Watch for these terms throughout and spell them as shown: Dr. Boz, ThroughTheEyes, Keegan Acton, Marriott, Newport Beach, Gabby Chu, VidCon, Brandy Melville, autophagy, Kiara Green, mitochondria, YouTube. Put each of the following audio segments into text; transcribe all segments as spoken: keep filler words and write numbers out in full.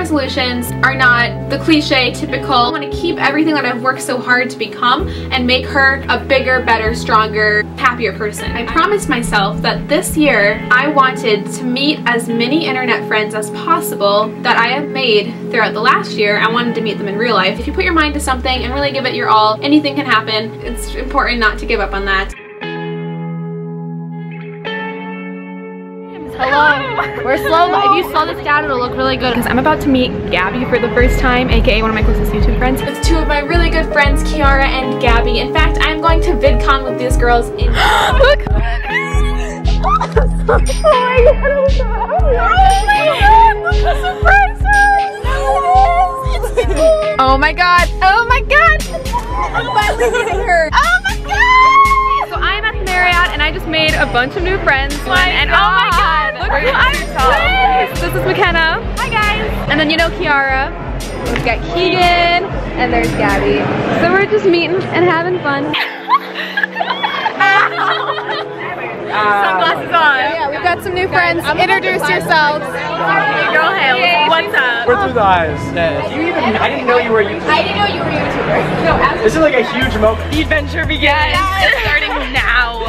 resolutions are not the cliche, typical. I want to keep everything that I've worked so hard to become and make her a bigger, better, stronger, happier person. I promised myself that this year I wanted to meet as many internet friends as possible that I have made throughout the last year. I wanted to meet them in real life. If you put your mind to something and really give it your all, anything can happen. It's important not to give up on that. Hello. We're slow. Hello. If you slow this down, it'll look really good. Because I'm about to meet Gabby for the first time, aka one of my closest YouTube friends. It's two of my really good friends, Kiara and Gabby. In fact, I'm going to VidCon with these girls in Look! Oh my god, I'm so happy. Oh my god, the surprise! Oh my god, oh my god! I'm finally getting her. Oh my god! So I'm at the Marriott and I just made a bunch of new friends. Oh my and god. Oh my god! I'm this is McKenna. Hi guys. And then you know Kiara. We've got Keegan. And there's Gabby. So we're just meeting and having fun. Sunglasses on. So yeah, we've got some new friends. Guys, introduce yourselves. Hey girl, hey, what's up? We're through the eyes. You even, I didn't know you were a YouTuber. I didn't know you were a YouTuber. No, absolutely. This is like a huge moment. The adventure begins. Yes. It's starting now.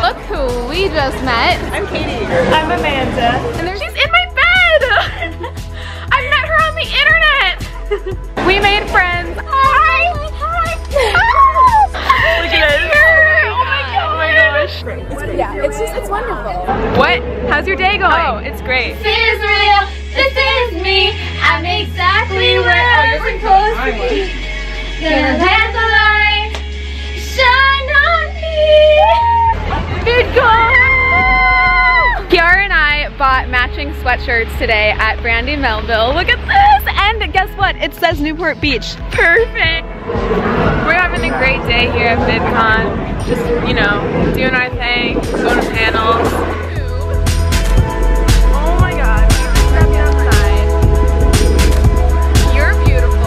Look who we just met. I'm Katie. I'm Amanda. And there's she's in my bed! I met her on the internet! We made friends. Hi! Hi! Hi. Look at this. Oh my gosh. It's great. Yeah, it's just, it's wonderful. What? How's your day going? Oh, it's great. This is real. This is me. I'm exactly where I'm supposed to be. Gonna let the light shine on me. VidCon! Kiara and I bought matching sweatshirts today at Brandy Melville. Look at this! And guess what? It says Newport Beach. Perfect! We're having a great day here at VidCon. Just, you know, doing our thing, going to panels. Oh my god, we're just stepping outside. You're beautiful.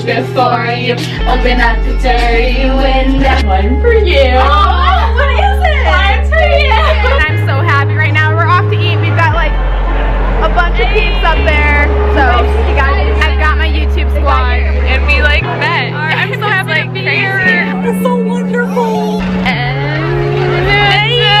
Before you open up the dirty window, one for you. Oh, what is it? One for you. And I'm so happy right now. We're off to eat. We've got like a bunch of peeps up there. So you guys, I've got my YouTube squad, and we like met. I'm so happy. Like, crazy. It's so wonderful. And yeah.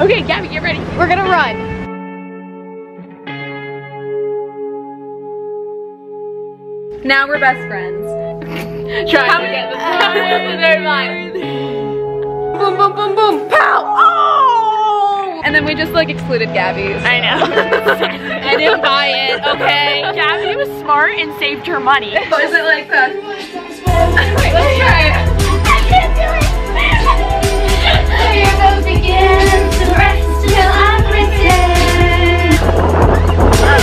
Okay, Gabby, get ready. We're gonna run. Now we're best friends. Try to get the time. Never mind. Boom, boom, boom, boom, pow! Oh! And then we just like excluded Gabby. So. I know. I didn't buy it. Okay. Gabby was smart and saved her money. But is it like the? Wait, let's try it. I can't do it. Here goes again. It's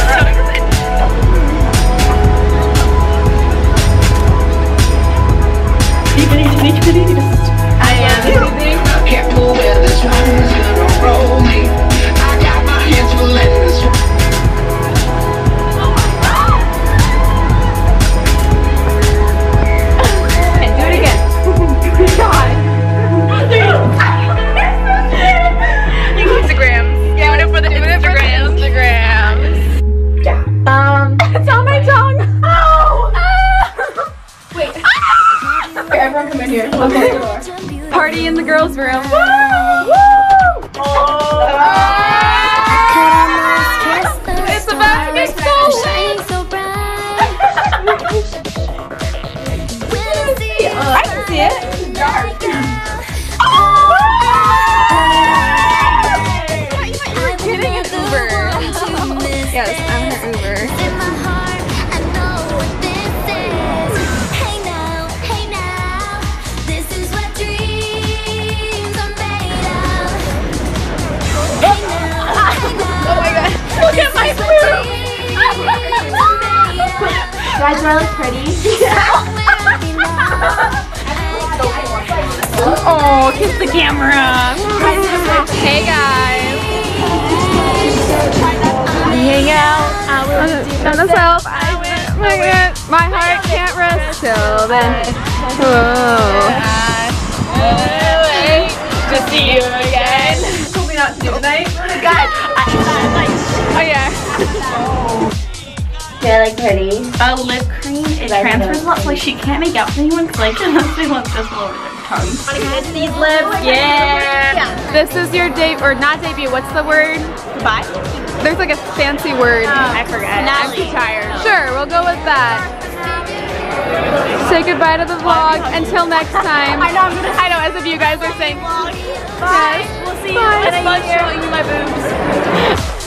about to get so bright. eyes really pretty. Oh, kiss the camera. Hey guys. Hang out. I will done myself. I will. My, my heart can't rest till then. Whoa. Good to see you again. Told me not to do tonight. Oh yeah. They're like pretty. A uh, lip cream, it but transfers lots. Like she can't make out for anyone because like they want this all over their tongue. Kiss these lips, oh yeah. yeah. This is your date or not debut? What's the word? Goodbye. There's like a fancy word. Um, I forgot. I'm too tired. No. Sure, we'll go with that. Say goodbye to the vlog. Until next time. I know. I'm gonna. I know. As if you guys are saying. Bye. Yes. We'll see you. Bye. In a year. Showing you my boobs.